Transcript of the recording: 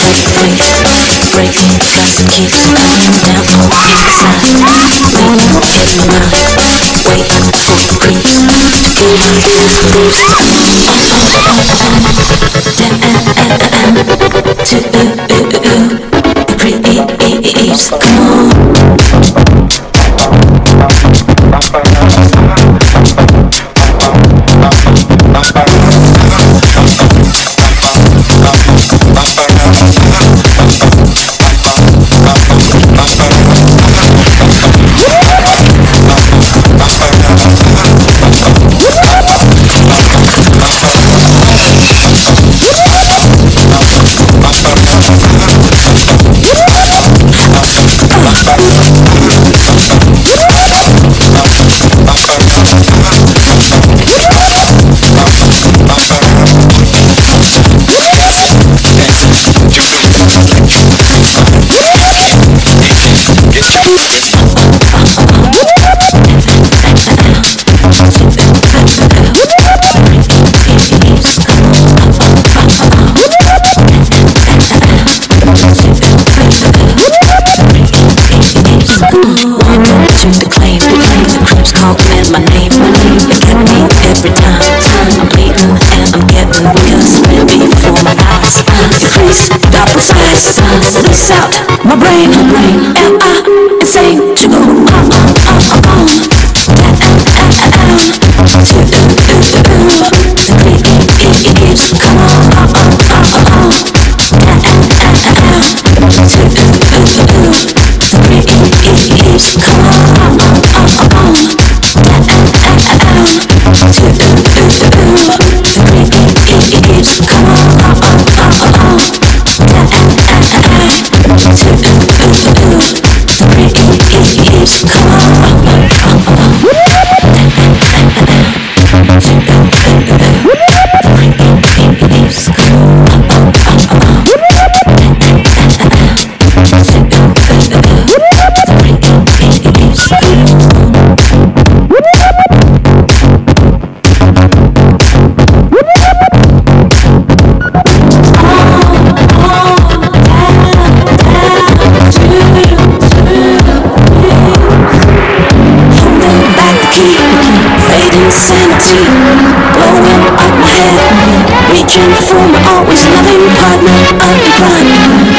breaking fast, keep coming down on the side. Leave my head my way up to the creek. Reaching for my always loving partner, I'm blind.